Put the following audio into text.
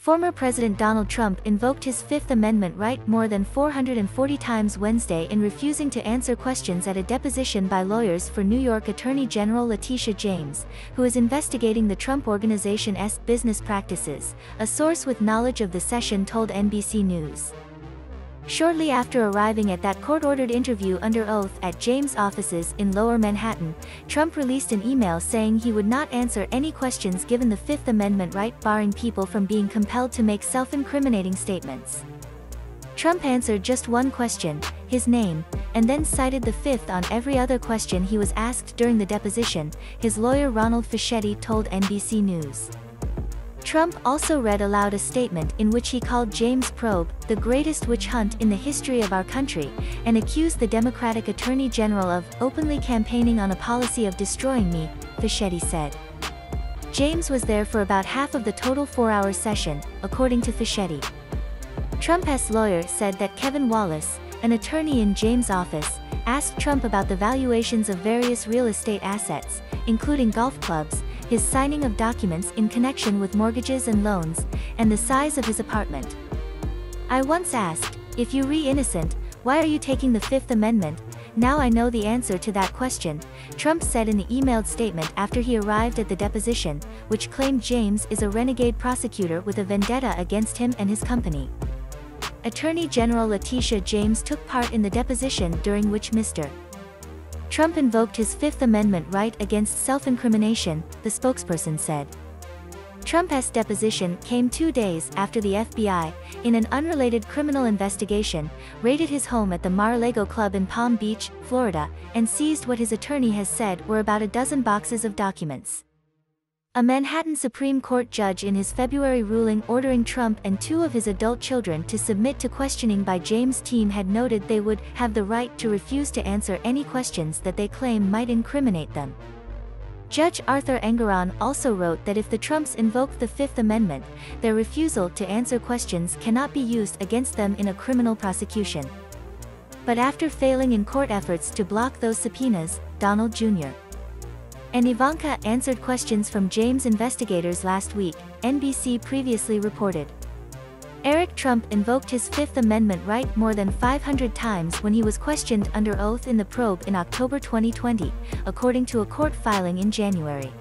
Former President Donald Trump invoked his Fifth Amendment right more than 440 times Wednesday in refusing to answer questions at a deposition by lawyers for New York Attorney General Letitia James, who is investigating the Trump Organization's business practices, a source with knowledge of the session told NBC News. Shortly after arriving at that court-ordered interview under oath at James' offices in Lower Manhattan, Trump released an email saying he would not answer any questions given the Fifth Amendment right barring people from being compelled to make self-incriminating statements. Trump answered just one question, his name, and then cited the Fifth on every other question he was asked during the deposition, his lawyer Ronald Fischetti told NBC News. Trump also read aloud a statement in which he called James' probe the greatest witch hunt in the history of our country, and accused the Democratic Attorney General of openly campaigning on a policy of destroying me, Fischetti said. James was there for about half of the total four-hour session, according to Fischetti. Trump's lawyer said that Kevin Wallace, an attorney in James' office, asked Trump about the valuations of various real estate assets, including golf clubs, his signing of documents in connection with mortgages and loans, and the size of his apartment. I once asked, if you were innocent, why are you taking the Fifth Amendment? Now I know the answer to that question, Trump said in the emailed statement after he arrived at the deposition, which claimed James is a renegade prosecutor with a vendetta against him and his company. Attorney General Letitia James took part in the deposition during which Mr. Trump invoked his Fifth Amendment right against self-incrimination, the spokesperson said. Trump's deposition came 2 days after the FBI, in an unrelated criminal investigation, raided his home at the Mar-a-Lago Club in Palm Beach, Florida, and seized what his attorney has said were about a dozen boxes of documents. A Manhattan Supreme Court judge in his February ruling ordering Trump and two of his adult children to submit to questioning by James' team had noted they would have the right to refuse to answer any questions that they claim might incriminate them. Judge Arthur Engoron also wrote that if the Trumps invoke the Fifth Amendment, their refusal to answer questions cannot be used against them in a criminal prosecution. But after failing in court efforts to block those subpoenas, Donald Jr. and Ivanka answered questions from James investigators last week, NBC previously reported. Eric Trump invoked his Fifth Amendment right more than 500 times when he was questioned under oath in the probe in October 2020, according to a court filing in January.